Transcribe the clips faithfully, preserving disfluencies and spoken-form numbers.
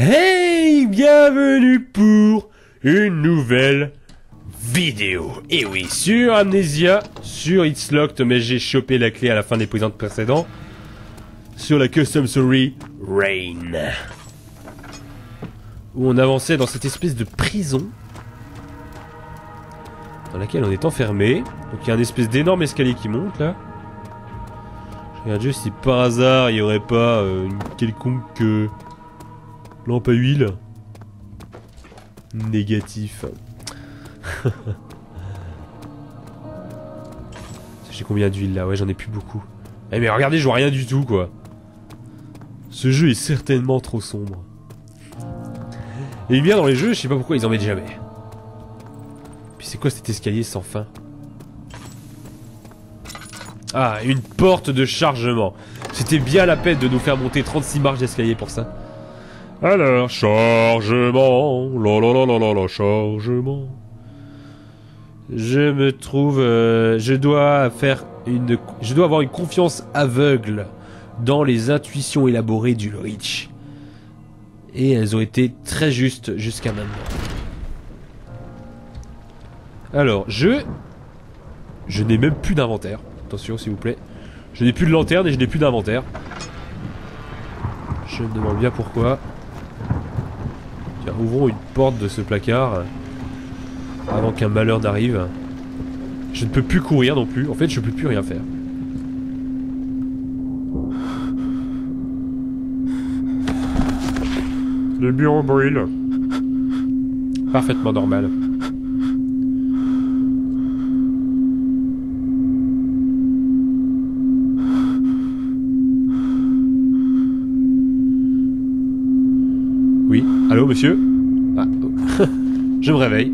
Hey, bienvenue pour une nouvelle vidéo. Et oui, sur Amnesia, sur It's Locked, mais j'ai chopé la clé à la fin des présentes précédents. Sur la Custom Story Rain. Où on avançait dans cette espèce de prison. Dans laquelle on est enfermé. Donc il y a une espèce d'énorme escalier qui monte là. Je regarde juste si par hasard il n'y aurait pas euh, une quelconque... Euh lampe à huile. Négatif. J'ai combien d'huile là? Ouais, j'en ai plus beaucoup. Eh mais regardez, je vois rien du tout quoi. Ce jeu est certainement trop sombre. Et bien dans les jeux, je sais pas pourquoi ils en mettent jamais. Puis c'est quoi cet escalier sans fin? Ah, une porte de chargement. C'était bien la peine de nous faire monter trente-six marches d'escalier pour ça. Alors, chargement, la la la la la la, chargement. Je me trouve, euh, je dois faire une, je dois avoir une confiance aveugle dans les intuitions élaborées du Lorich. Et elles ont été très justes jusqu'à maintenant. Alors, je, je n'ai même plus d'inventaire. Attention, s'il vous plaît. Je n'ai plus de lanterne et je n'ai plus d'inventaire. Je me demande bien pourquoi. Ouvrons une porte de ce placard avant qu'un malheur n'arrive. Je ne peux plus courir non plus. En fait, je ne peux plus rien faire. Le bureau brûle. Parfaitement normal. Oui, allô monsieur? Ah, oh. Je me réveille.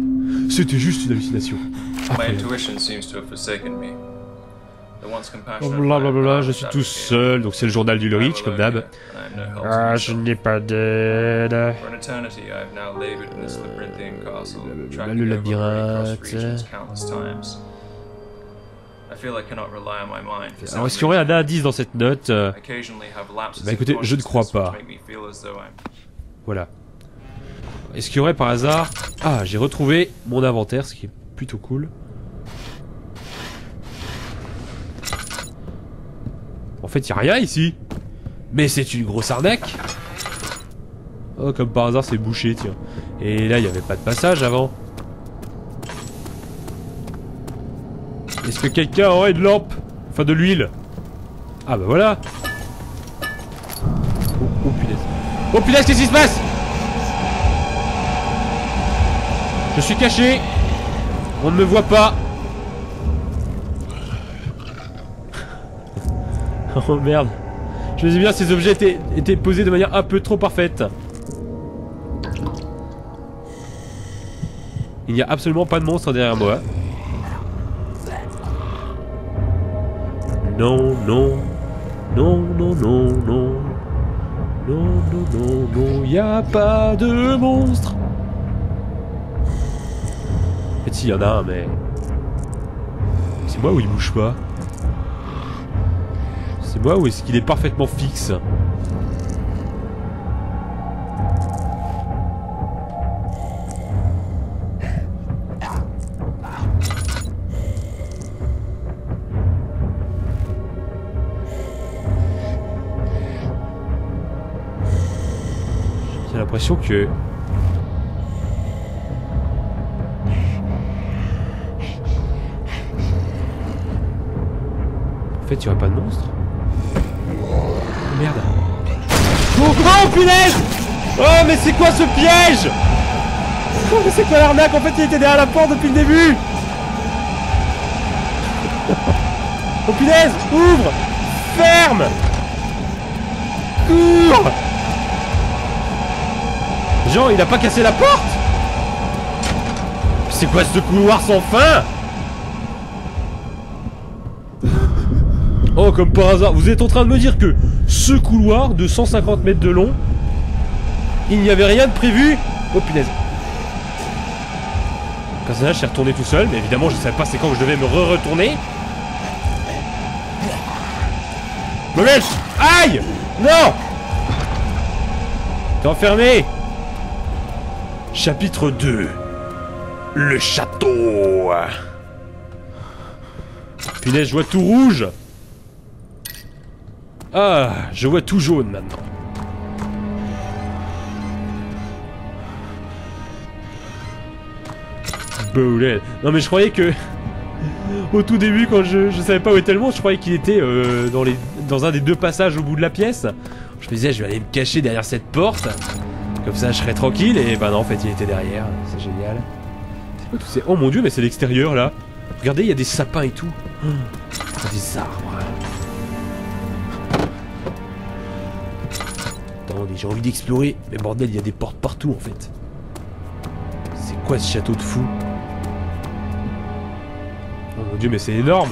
C'était juste une hallucination. Blablabla, je suis tout seul, donc c'est le journal du Lorich comme d'hab. Ah, je n'ai pas d'aide. Euh, le labyrinthe. Alors, est-ce qu'il y aurait un indice dans cette note? Bah écoutez, je ne crois pas. Voilà. Est-ce qu'il y aurait par hasard... Ah, j'ai retrouvé mon inventaire, ce qui est plutôt cool. En fait, il n'y a rien ici. Mais c'est une grosse arnaque. Oh, comme par hasard, c'est bouché, tiens. Et là, il n'y avait pas de passage avant. Est-ce que quelqu'un aurait de lampe? Enfin, de l'huile. Ah bah voilà. Oh, oh punaise. Oh punaise, qu'est-ce qui se passe? Je suis caché. On ne me voit pas. Oh merde. Je me dis bien, ces objets étaient, étaient posés de manière un peu trop parfaite. Il n'y a absolument pas de monstre derrière moi. Non, non. Non, non, non, non. Non, non, non, non, y a pas de monstre. En fait, si, y en a un, mais... C'est moi où il bouge pas? C'est moi où est-ce qu'il est parfaitement fixe? J'ai l'impression que... En fait, il n'y aurait pas de monstre. Oh, merde. Oh, oh punaise! Oh, mais c'est quoi ce piège? Oh, mais c'est quoi l'arnaque? En fait, il était derrière la porte depuis le début. Oh punaise! Ouvre! Ferme! Cours! Genre, il a pas cassé la porte? C'est quoi ce couloir sans fin? Oh, comme par hasard, vous êtes en train de me dire que ce couloir de cent cinquante mètres de long, il n'y avait rien de prévu? Oh punaise. Le personnage s'est retourné tout seul, mais évidemment, je ne savais pas c'est quand que je devais me re-retourner. Aïe! Non! T'es enfermé. Chapitre deux. Le château. Punaise, je vois tout rouge. Ah, je vois tout jaune maintenant. Bullet. Non mais je croyais que... Au tout début, quand je, je savais pas où était le monde, je croyais qu'il était euh, dans, les, dans un des deux passages au bout de la pièce. Je me disais, je vais aller me cacher derrière cette porte. Comme ça, je serai tranquille. Et bah ben non, en fait, il était derrière. C'est génial. C'est quoi tout ces... Oh mon dieu, mais c'est l'extérieur, là. Regardez, il y a des sapins et tout. Oh, des arbres. Attendez, j'ai envie d'explorer. Mais bordel, il y a des portes partout, en fait. C'est quoi ce château de fou ? Oh mon dieu, mais c'est énorme.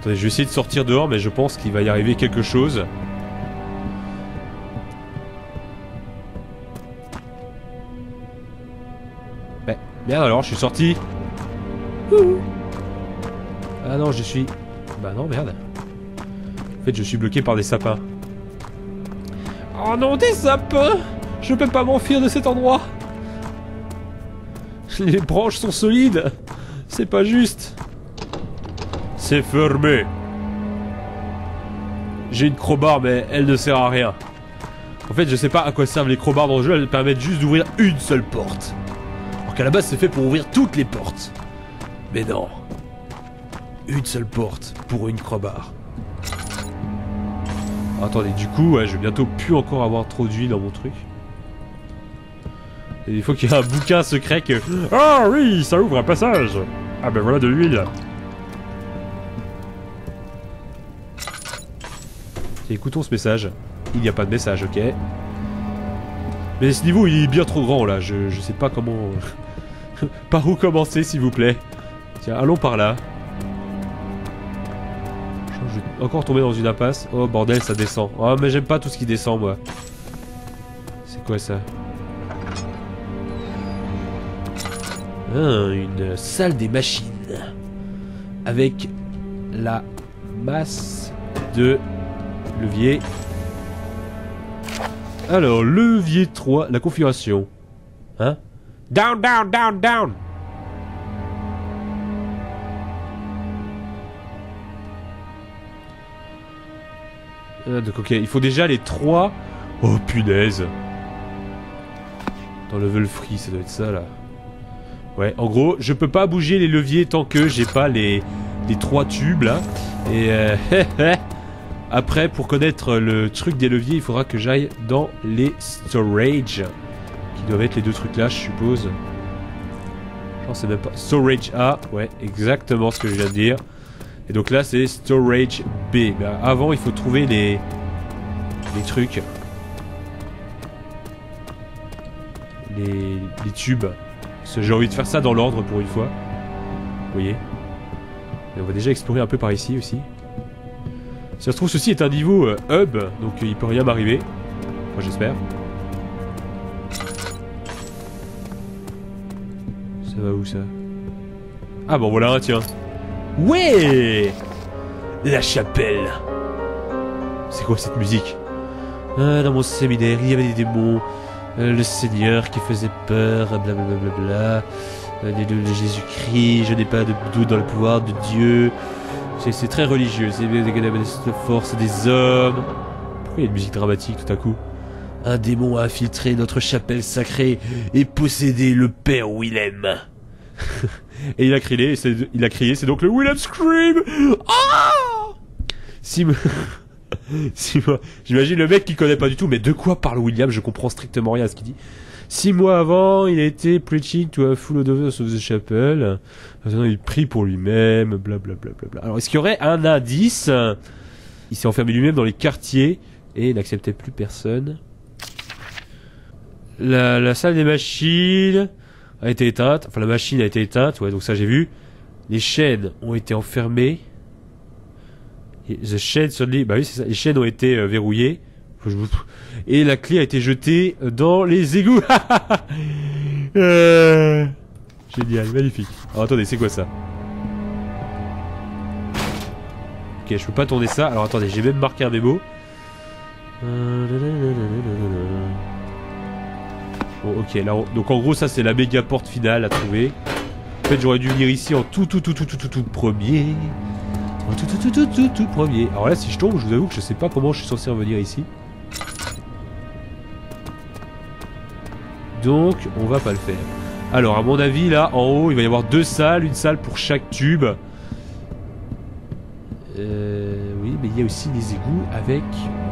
Attendez, je vais essayer de sortir dehors, mais je pense qu'il va y arriver quelque chose. Ben, merde alors, je suis sorti. Ouh. Ah non, je suis... Bah ben non, merde. En fait, je suis bloqué par des sapins. Oh non, des sapins! Je peux pas m'enfuir de cet endroit. Les branches sont solides. C'est pas juste. C'est fermé. J'ai une crowbar mais elle ne sert à rien. En fait je sais pas à quoi servent les crowbars dans le jeu. Elles permettent juste d'ouvrir une seule porte. Alors qu'à la base c'est fait pour ouvrir toutes les portes. Mais non. Une seule porte pour une crowbar. Attendez, du coup ouais, je vais bientôt plus encore avoir trop d'huile dans mon truc. Et il faut qu'il y ait un bouquin secret que... Ah oui, ça ouvre un passage. Ah ben voilà de l'huile. Écoutons ce message. Il n'y a pas de message, ok. Mais ce niveau il est bien trop grand là, je, je sais pas comment... Par où commencer s'il vous plaît. Tiens, allons par là. Je vais encore tomber dans une impasse. Oh bordel, ça descend. Oh mais j'aime pas tout ce qui descend moi. C'est quoi ça? Ah, une salle des machines. Avec la masse de levier. Alors, levier trois, la configuration. Hein? Down, down, down, down. Ah, donc ok, il faut déjà les trois. Oh punaise. Dans level free, ça doit être ça là. Ouais, en gros, je peux pas bouger les leviers tant que j'ai pas les, les trois tubes, là. Et euh, après, pour connaître le truc des leviers, il faudra que j'aille dans les storage. Qui doivent être les deux trucs là, je suppose. J'en sais même pas. Storage A, ouais, exactement ce que je viens de dire. Et donc là, c'est storage B. Mais avant, il faut trouver les, les trucs. Les, les tubes. J'ai envie de faire ça dans l'ordre pour une fois. Vous voyez. Et on va déjà explorer un peu par ici aussi. Si ça se trouve, ceci est un niveau euh, hub, donc euh, il peut rien m'arriver. Moi j'espère. Ça va où ça? Ah bon, voilà un, tiens. Ouais. La chapelle. C'est quoi cette musique? Ah, dans mon séminaire, il y avait des démons. Euh, le Seigneur qui faisait peur, blablabla, euh, de, de Jésus-Christ, je n'ai pas de doute dans le pouvoir de Dieu. C'est très religieux, c'est la force des hommes. Pourquoi il y a une musique dramatique tout à coup? Un démon a infiltré notre chapelle sacrée et possédé le Père Willem. Et il a crié, il a crié, c'est donc le Willem Scream. Ah si me... Si moi, j'imagine le mec qui connaît pas du tout, mais de quoi parle William? Je comprends strictement rien à ce qu'il dit. Six mois avant, il a été preaching to a full of the chapel. Maintenant, il prie pour lui-même, blablabla. Bla bla. Alors, est-ce qu'il y aurait un indice? Il s'est enfermé lui-même dans les quartiers et n'acceptait plus personne. La, la salle des machines a été éteinte. Enfin, la machine a été éteinte, ouais, donc ça j'ai vu. Les chaînes ont été enfermées. The chain suddenly... Bah oui, c'est ça. Les chaînes ont été euh, verrouillées. Et la clé a été jetée dans les égouts. euh... Génial, magnifique. Alors attendez, c'est quoi ça? Ok, je peux pas tourner ça. Alors attendez, j'ai même marqué un mémo. Bon, ok, là, on... donc en gros, ça c'est la méga porte finale à trouver. En fait, j'aurais dû venir ici en tout, tout, tout, tout, tout, tout, tout premier. En tout, tout, tout, tout, tout, tout premier. Alors là, si je tombe, je vous avoue que je sais pas comment je suis censé revenir ici. Donc, on va pas le faire. Alors, à mon avis, là, en haut, il va y avoir deux salles, une salle pour chaque tube. Euh, oui, mais il y a aussi les égouts avec...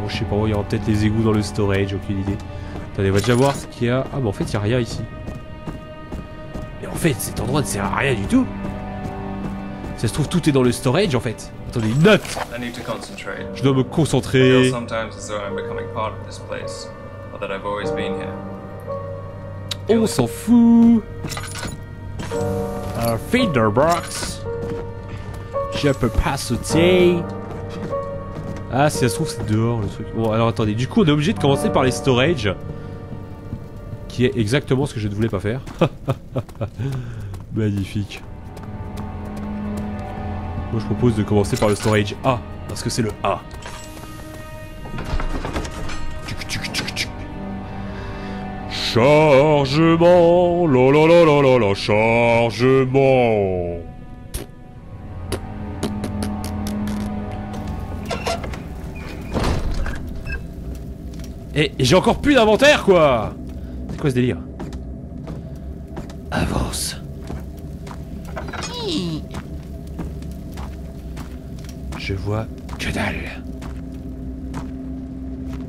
Bon, je sais pas, il y aura peut-être les égouts dans le storage, aucune idée. Attendez, on va déjà voir ce qu'il y a... Ah, bah en fait, il n'y a rien ici. Mais en fait, cet endroit ne sert à rien du tout. Ça se trouve, tout est dans le storage, en fait. Attendez, une note. Je dois me concentrer. On s'en fout. Un feeder box. Je peux pas sauter. Ah, si ça se trouve, c'est dehors le truc. Bon, alors attendez. Du coup, on est obligé de commencer par les storage. Qui est exactement ce que je ne voulais pas faire. Magnifique. Moi, je propose de commencer par le storage A. Parce que c'est le A. Chargement, la la la la la la, chargement. Et, et j'ai encore plus d'inventaire quoi. C'est quoi ce délire? Avance. Je vois que dalle.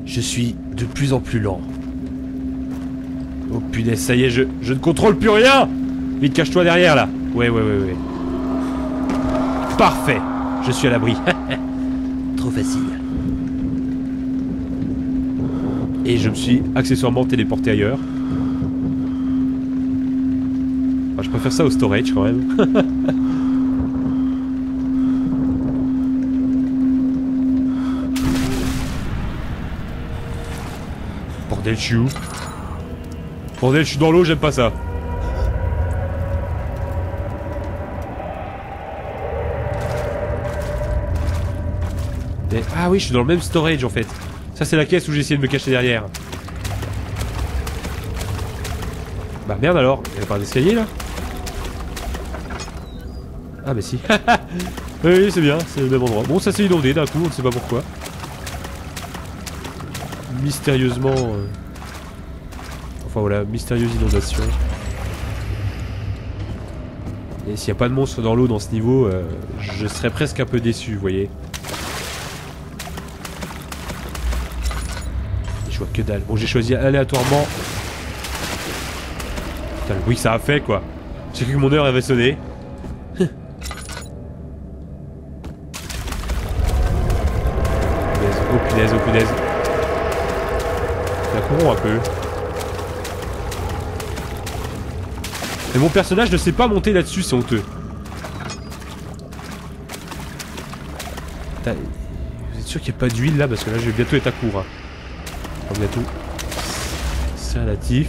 Je suis de plus en plus lent. Oh punaise, ça y est, je, je ne contrôle plus rien. Vite, cache-toi derrière, là. Ouais, ouais, ouais, ouais. Parfait. Je suis à l'abri. Trop facile. Et je me suis accessoirement téléporté ailleurs. Enfin, je préfère ça au storage, quand même. Bordel, je suis où ? Bordel, je suis dans l'eau, j'aime pas ça. Et... Ah oui, je suis dans le même storage en fait. Ça c'est la caisse où j'ai essayé de me cacher derrière. Bah merde alors, il n'y a pas d'escalier là? Ah bah si. Oui, c'est bien, c'est le même endroit. Bon, ça s'est inondé d'un coup, on ne sait pas pourquoi. Mystérieusement... Euh... Voilà, mystérieuse inondation. Et s'il n'y a pas de monstre dans l'eau dans ce niveau, euh, je serais presque un peu déçu, vous voyez. Et je vois que dalle. Bon, j'ai choisi aléatoirement. Putain, le bruit que ça a fait, quoi. J'ai cru que mon heure avait sonné. Mais oh punaise, oh punaise. Ça courons un peu. Mais mon personnage ne sait pas monter là-dessus, c'est honteux. Vous êtes sûr qu'il n'y a pas d'huile là? Parce que là, je vais bientôt être à court. Hein. Enfin, bientôt. C'est relatif.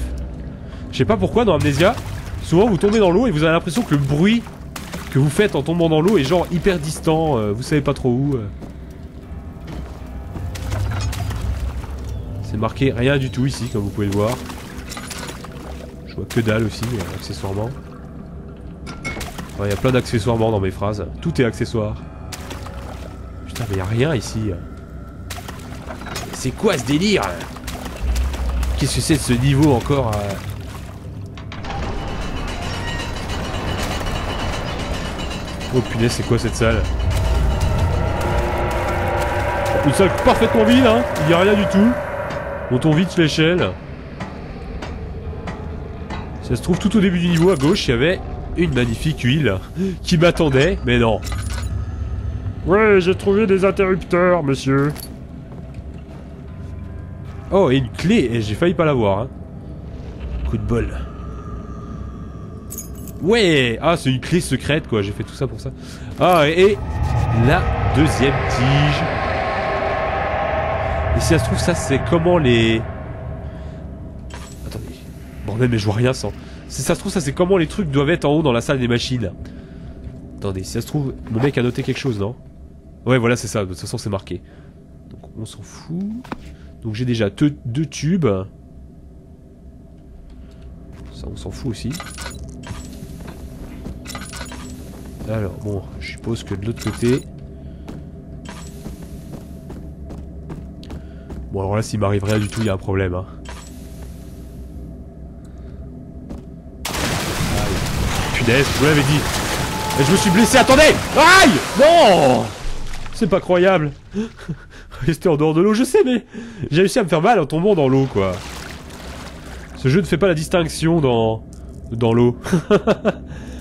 Je sais pas pourquoi dans Amnesia, souvent vous tombez dans l'eau et vous avez l'impression que le bruit que vous faites en tombant dans l'eau est genre hyper distant. Euh, vous savez pas trop où. Euh. C'est marqué rien du tout ici, comme vous pouvez le voir. Que dalle aussi, euh, accessoirement. Il ouais, y a plein d'accessoirement dans mes phrases. Tout est accessoire. Putain, mais il n'y a rien ici. C'est quoi ce délire? Qu'est-ce que c'est de ce niveau encore euh... Oh punaise, c'est quoi cette salle? Une salle parfaitement vide, hein. Il n'y a rien du tout. On tombe vite l'échelle. Ça se trouve, tout au début du niveau, à gauche, il y avait une magnifique huile qui m'attendait, mais non. Ouais, j'ai trouvé des interrupteurs, monsieur. Oh, et une clé, et j'ai failli pas l'avoir. Hein. Coup de bol. Ouais, ah, c'est une clé secrète, quoi, j'ai fait tout ça pour ça. Ah, et, et la deuxième tige. Et si ça se trouve, ça, c'est comment les... Bordel, mais je vois rien sans. Si ça se trouve, ça c'est comment les trucs doivent être en haut dans la salle des machines. Attendez, si ça se trouve, le mec a noté quelque chose, non? Ouais, voilà, c'est ça, de toute façon c'est marqué. Donc on s'en fout. Donc j'ai déjà te, deux tubes. Ça on s'en fout aussi. Alors bon, je suppose que de l'autre côté... Bon alors là s'il m'arrive rien du tout, il y a un problème. Hein. Punaise, je vous l'avais dit. Et je me suis blessé, attendez. Aïe. Non. C'est pas croyable. Rester en dehors de l'eau, je sais mais... J'ai réussi à me faire mal en tombant dans l'eau quoi. Ce jeu ne fait pas la distinction dans... Dans l'eau.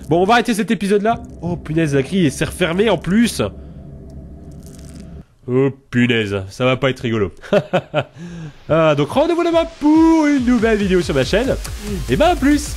Bon, on va arrêter cet épisode là. Oh punaise, la grille s'est refermée en plus. Oh punaise, ça va pas être rigolo. Ah, donc rendez-vous là-bas pour une nouvelle vidéo sur ma chaîne. Et ben à plus.